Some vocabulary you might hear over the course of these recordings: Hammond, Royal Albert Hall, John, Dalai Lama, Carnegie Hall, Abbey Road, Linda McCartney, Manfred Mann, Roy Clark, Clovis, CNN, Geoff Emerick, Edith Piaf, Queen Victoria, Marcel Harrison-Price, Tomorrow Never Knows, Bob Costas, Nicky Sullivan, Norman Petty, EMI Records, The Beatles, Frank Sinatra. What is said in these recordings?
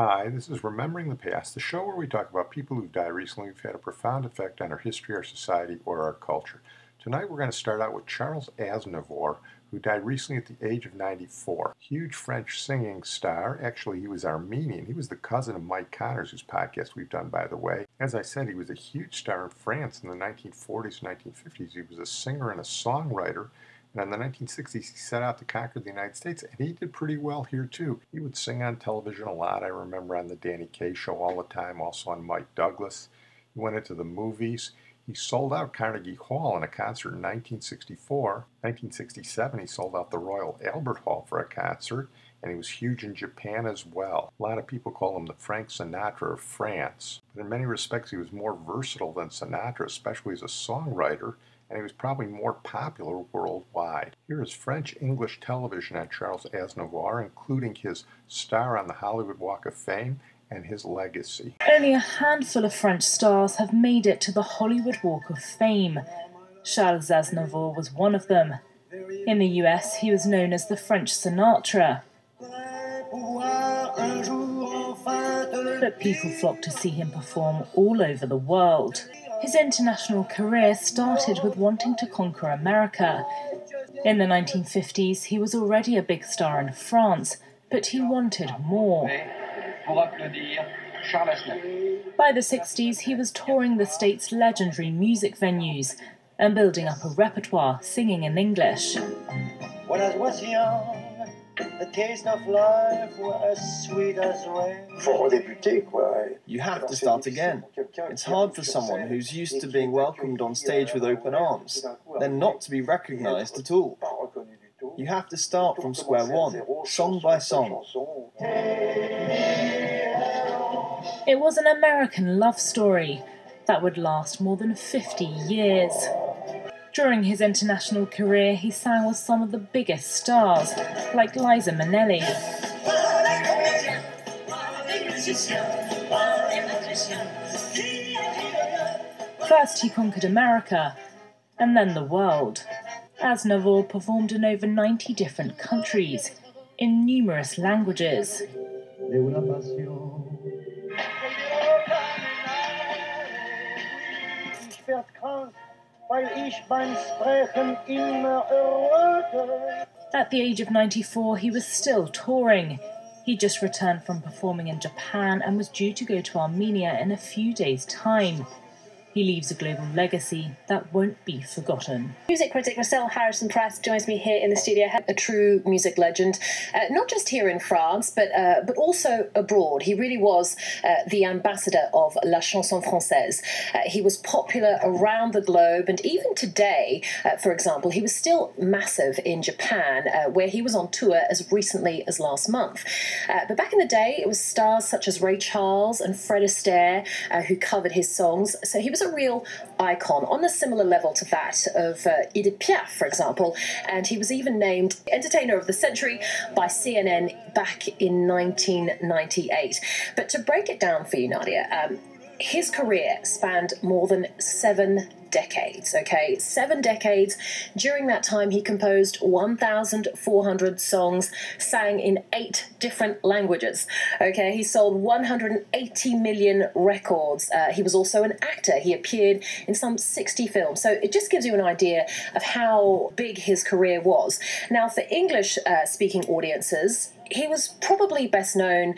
Hi, this is Remembering the Past, the show where we talk about people who've died recently who've had a profound effect on our history, our society, or our culture. Tonight we're going to start out with Charles Aznavour, who died recently at the age of 94. Huge French singing star. Actually, he was Armenian. He was the cousin of Mike Connors, whose podcast we've done, by the way. As I said, he was a huge star in France in the 1940s and 1950s. He was a singer and a songwriter. And in the 1960s, he set out to conquer the United States, and he did pretty well here, too. He would sing on television a lot. I remember on the Danny Kaye show all the time, also on Mike Douglas. He went into the movies. He sold out Carnegie Hall in a concert in 1964. 1967, he sold out the Royal Albert Hall for a concert, and he was huge in Japan as well. A lot of people call him the Frank Sinatra of France. But in many respects, he was more versatile than Sinatra, especially as a songwriter, and he was probably more popular worldwide. Here is French-English television on Charles Aznavour, including his star on the Hollywood Walk of Fame and his legacy. Only a handful of French stars have made it to the Hollywood Walk of Fame. Charles Aznavour was one of them. In the US, he was known as the French Sinatra. But people flocked to see him perform all over the world. His international career started with wanting to conquer America. In the 1950s, he was already a big star in France, but he wanted more. By the 60s, he was touring the state's legendary music venues and building up a repertoire singing in English. When I was young, the taste of life was as sweet as rain. You have to start again. It's hard for someone who's used to being welcomed on stage with open arms, then not to be recognized at all. You have to start from square one, song by song. It was an American love story that would last more than 50 years. During his international career, he sang with some of the biggest stars, like Liza Minnelli. First he conquered America, and then the world. Aznavour performed in over 90 different countries, in numerous languages. At the age of 94, he was still touring. He just returned from performing in Japan and was due to go to Armenia in a few days' time. He leaves a global legacy that won't be forgotten. Music critic Marcel Harrison-Price joins me here in the studio. A true music legend, not just here in France, but also abroad. He really was the ambassador of La Chanson Francaise. He was popular around the globe, and even today, for example, he was still massive in Japan, where he was on tour as recently as last month. But back in the day, it was stars such as Ray Charles and Fred Astaire who covered his songs, so he was a real icon, on a similar level to that of Edith Piaf, for example, and he was even named Entertainer of the Century by CNN back in 1998. But to break it down for you, Nadia, his career spanned more than 7 decades, okay? 7 decades. During that time, he composed 1,400 songs, sang in 8 different languages, okay? He sold 180 million records. He was also an actor. He appeared in some 60 films. So it just gives you an idea of how big his career was. Now, for English-speaking audiences, he was probably best known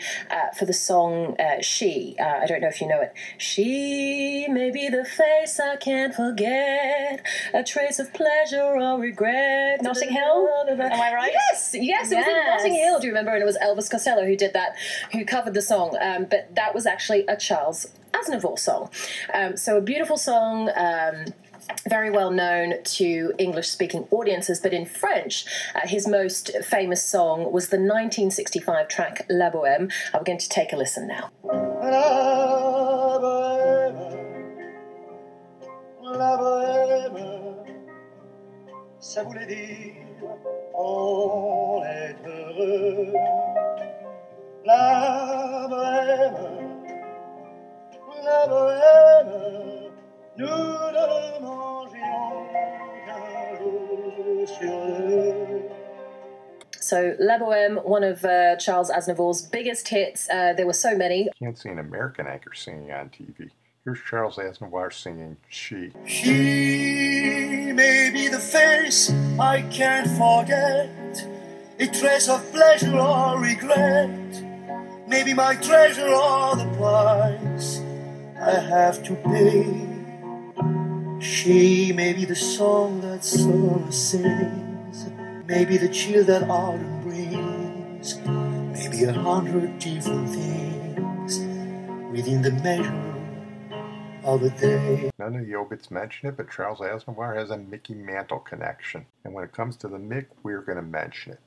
for the song She. I don't know if you know it. She may be the face I can't forget, a trace of pleasure or regret. Notting Hill? Am I right? Yes, yes, it was in Notting Hill, do you remember? And it was Elvis Costello who did that, who covered the song. But that was actually a Charles Aznavour song. So a beautiful song, very well known to English-speaking audiences, but in French, his most famous song was the 1965 track La Bohème. I'm going to take a listen now. La Bohème, La Bohème, ça voulait dire on est heureux. La Bohème, La Bohème, nous ne mangions qu'un jour sur deux. So La Bohème, one of Charles Aznavour's biggest hits. There were so many. I can't see an American actor singing on TV. Here's Charles Aznavour singing She. She may be the face I can't forget, a trace of pleasure or regret, maybe my treasure or the price I have to pay. She may be the song that summer sings, maybe the chill that autumn brings, maybe 100 different things within the measure of a day. None of the obits mention it, but Charles Aznavour has a Mickey Mantle connection. And when it comes to the Mick, we're going to mention it.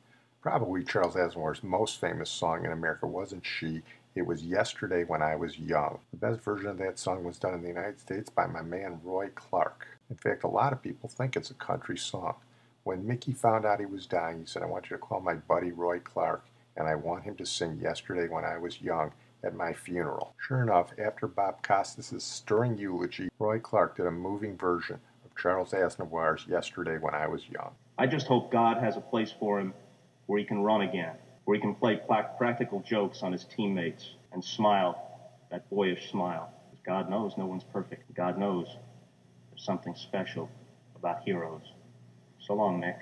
Probably Charles Aznavour's most famous song in America wasn't She. It was Yesterday When I Was Young. The best version of that song was done in the United States by my man Roy Clark. In fact, a lot of people think it's a country song. When Mickey found out he was dying, he said, I want you to call my buddy Roy Clark, and I want him to sing Yesterday When I Was Young at my funeral. Sure enough, after Bob Costas' stirring eulogy, Roy Clark did a moving version of Charles Aznavour's Yesterday When I Was Young. I just hope God has a place for him where he can run again, where he can play practical jokes on his teammates and smile, that boyish smile. God knows no one's perfect. God knows there's something special about heroes. So long, Mick.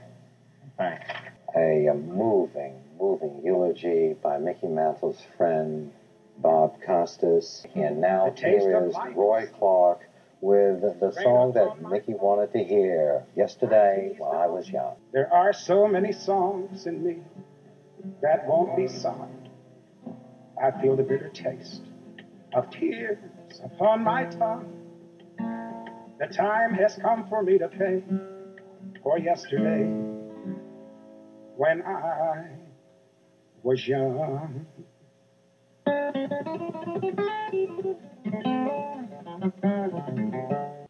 Thanks. A moving eulogy by Mickey Mantle's friend, Bob Costas. And now here is Roy Clark with the song that Mickey wanted to hear, Yesterday When I Was Young. There are so many songs in me that won't be sung. I feel the bitter taste of tears upon my tongue. The time has come for me to pay for yesterday when I was young.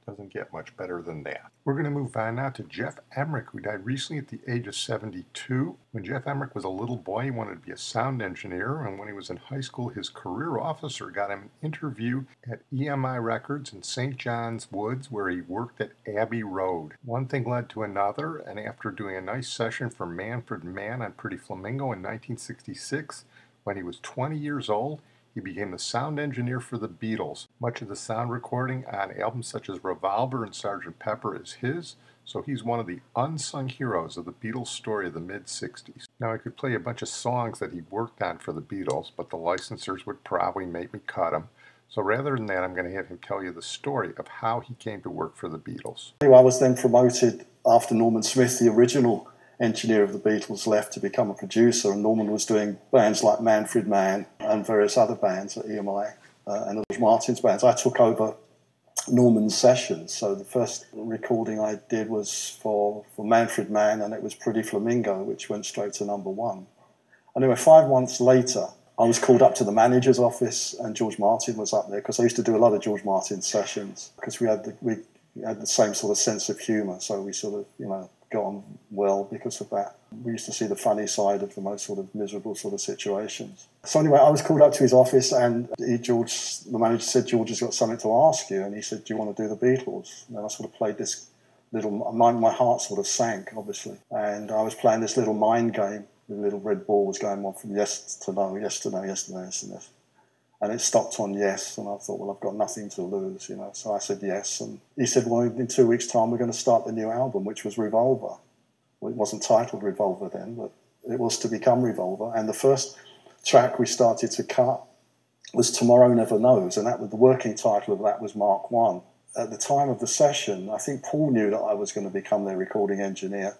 Doesn't get much better than that. We're going to move on now to Geoff Emerick, who died recently at the age of 72. When Geoff Emerick was a little boy, he wanted to be a sound engineer, and when he was in high school, his career officer got him an interview at EMI Records in St. John's Woods, where he worked at Abbey Road. One thing led to another, and after doing a nice session for Manfred Mann on Pretty Flamingo in 1966, when he was 20 years old, he became the sound engineer for the Beatles. Much of the sound recording on albums such as Revolver and Sgt. Pepper is his, so he's one of the unsung heroes of the Beatles story of the mid-60s. Now, I could play a bunch of songs that he worked on for the Beatles, but the licensors would probably make me cut them. So rather than that, I'm going to have him tell you the story of how he came to work for the Beatles. I was then promoted after Norman Smith, the original engineer of the Beatles, left to become a producer, and Norman was doing bands like Manfred Mann and various other bands at EMI and George Martin's bands. I took over Norman's sessions, so the first recording I did was for Manfred Mann, and it was Pretty Flamingo, which went straight to #1. Anyway, 5 months later, I was called up to the manager's office, and George Martin was up there, because I used to do a lot of George Martin sessions, because we had the same sort of sense of humour, so we sort of, you know, got on well because of that. We used to see the funny side of the most sort of miserable sort of situations. So anyway, I was called up to his office, and the manager said, George has got something to ask you, and he said, do you want to do the Beatles? And I sort of played this little, my heart sort of sank, obviously, and I was playing this little mind game. The little red ball was going on from yes to no, yes to no, yes to no, yes to no. And it stopped on yes, and I thought, well, I've got nothing to lose, you know. So I said yes, and he said, well, in 2 weeks' time, we're going to start the new album, which was Revolver. Well, it wasn't titled Revolver then, but it was to become Revolver. And the first track we started to cut was Tomorrow Never Knows, and that was the working title of that was Mark 1. At the time of the session, I think Paul knew that I was going to become their recording engineer,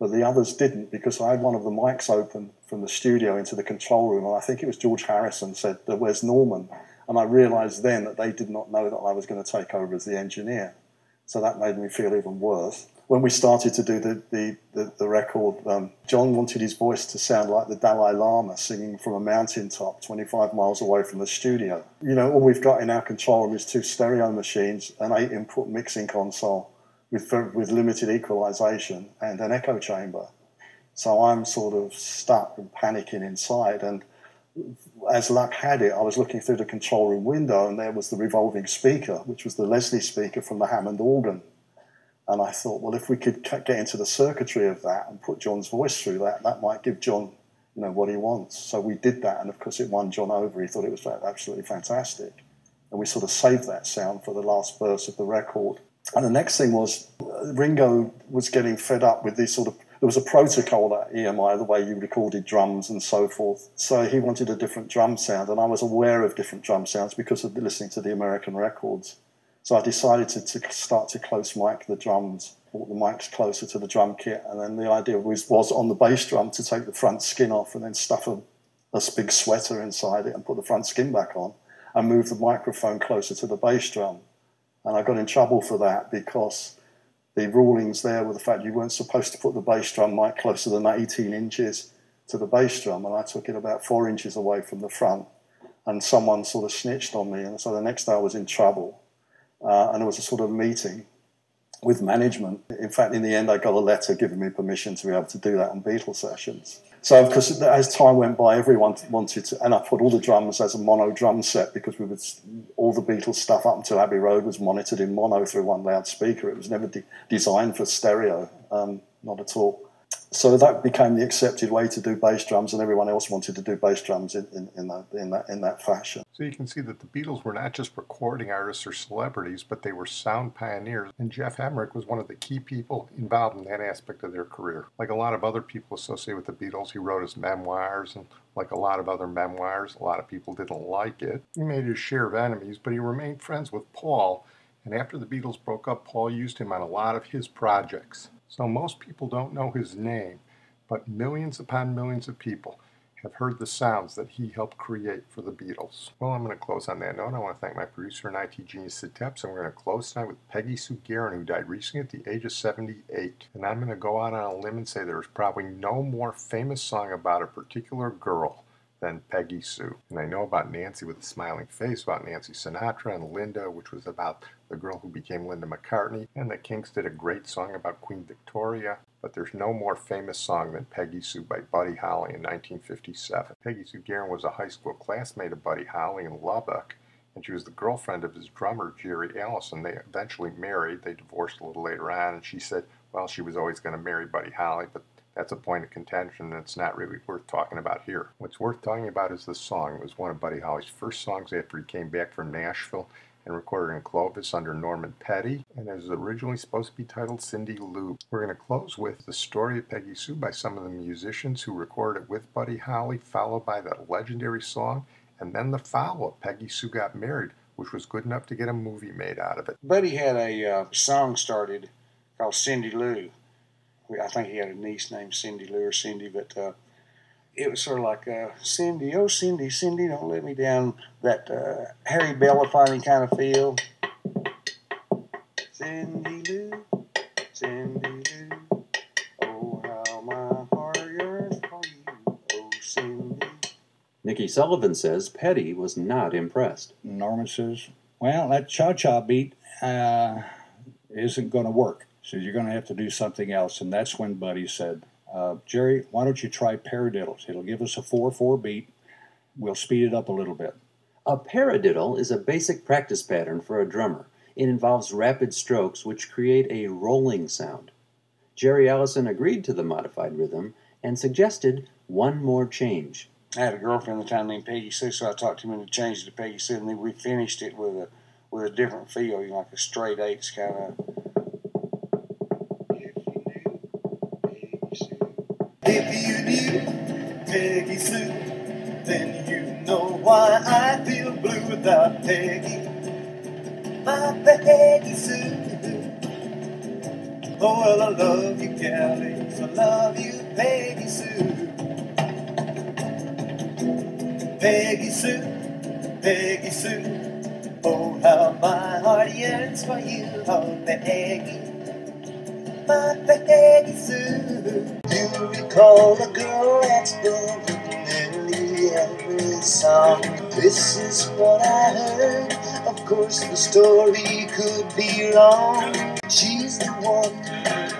but the others didn't, because I had one of the mics open from the studio into the control room, and I think it was George Harrison said, where's Norman? And I realised then that they did not know that I was going to take over as the engineer. So that made me feel even worse. When we started to do the record, John wanted his voice to sound like the Dalai Lama singing from a mountaintop 25 miles away from the studio. You know, all we've got in our control room is 2 stereo machines, an 8-input mixing console, with limited equalisation and an echo chamber. So I'm sort of stuck and panicking inside, and as luck had it, I was looking through the control room window, and there was the revolving speaker, which was the Leslie speaker from the Hammond organ. And I thought, well, if we could get into the circuitry of that and put John's voice through that, that might give John, you know, what he wants. So we did that, and of course it won John over. He thought it was absolutely fantastic. And we sort of saved that sound for the last verse of the record. And the next thing was, Ringo was getting fed up with these sort of, there was a protocol at EMI, the way you recorded drums and so forth. So he wanted a different drum sound, and I was aware of different drum sounds because of listening to the American records. So I decided to start to close mic the drums, brought the mics closer to the drum kit, and then the idea was on the bass drum to take the front skin off and then stuff a big sweater inside it and put the front skin back on and move the microphone closer to the bass drum. And I got in trouble for that because the rulings there were the fact you weren't supposed to put the bass drum mic closer than 18 inches to the bass drum, and I took it about 4 inches away from the front, and someone sort of snitched on me, and so the next day I was in trouble. And there was a sort of meeting with management. In fact, in the end, I got a letter giving me permission to be able to do that on Beatle sessions. So, of course, as time went by, everyone wanted to... And I put all the drums as a mono drum set because we would, all the Beatles stuff up until Abbey Road was monitored in mono through one loudspeaker. It was never designed for stereo, not at all. So that became the accepted way to do bass drums, and everyone else wanted to do bass drums in that fashion. So you can see that the Beatles were not just recording artists or celebrities, but they were sound pioneers, and Geoff Emerick was one of the key people involved in that aspect of their career. Like a lot of other people associated with the Beatles, he wrote his memoirs, and like a lot of other memoirs, a lot of people didn't like it. He made his share of enemies, but he remained friends with Paul, and after the Beatles broke up, Paul used him on a lot of his projects. So most people don't know his name, but millions upon millions of people have heard the sounds that he helped create for the Beatles. Well, I'm going to close on that note. I want to thank my producer and IT genius, Sid Tepps, and we're going to close tonight with Peggy Sue Gerron, who died recently at the age of 78. And I'm going to go out on a limb and say there's probably no more famous song about a particular girl than Peggy Sue. And I know about Nancy with a Smiling Face, about Nancy Sinatra, and Linda, which was about the girl who became Linda McCartney, and the Kinks did a great song about Queen Victoria, but there's no more famous song than Peggy Sue by Buddy Holly in 1957. Peggy Sue Gerron was a high school classmate of Buddy Holly in Lubbock, and she was the girlfriend of his drummer, Jerry Allison. They eventually married. They divorced a little later on, and she said, well, she was always going to marry Buddy Holly, but that's a point of contention that's not really worth talking about here. What's worth talking about is this song. It was one of Buddy Holly's first songs after he came back from Nashville, and recorded in Clovis under Norman Petty, and is originally supposed to be titled Cindy Lou. We're going to close with The Story of Peggy Sue by some of the musicians who recorded it with Buddy Holly, followed by that legendary song, and then the follow-up, Peggy Sue Got Married, which was good enough to get a movie made out of it. Buddy had a song started called Cindy Lou. I think he had a niece named Cindy Lou or Cindy, but it was sort of like, Cindy, oh, Cindy, Cindy, don't let me down, that Harry Belafonte kind of feel. Cindy Lou, Cindy Lou, oh, how my heart yearns for you, oh, Cindy. Nicky Sullivan says Petty was not impressed. Norman says, well, that cha-cha beat isn't going to work. So you're going to have to do something else. And that's when Buddy said, Jerry, why don't you try paradiddles? It'll give us a 4-4 beat. We'll speed it up a little bit. A paradiddle is a basic practice pattern for a drummer. It involves rapid strokes which create a rolling sound. Jerry Allison agreed to the modified rhythm and suggested one more change. I had a girlfriend at the time named Peggy Sue, so I talked him into changing to Peggy Sue, and then we finished it with a different feel, you know, like a straight eights kind of. Peggy Sue, then you know why I feel blue without Peggy, my Peggy Sue. Oh, well, I love you, Callie, I love you, Peggy Sue. Peggy Sue, Peggy Sue, oh, how my heart yearns for you, oh, Peggy, my Peggy Sue. You recall a girl that's been nearly every song. This is what I heard. Of course the story could be wrong. She's the one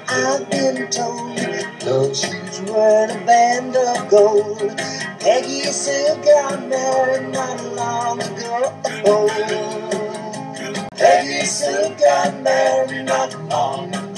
I've been told. Those shoes were a band of gold. Peggy Sue got married not long ago. Oh, Peggy Sue got married not long ago.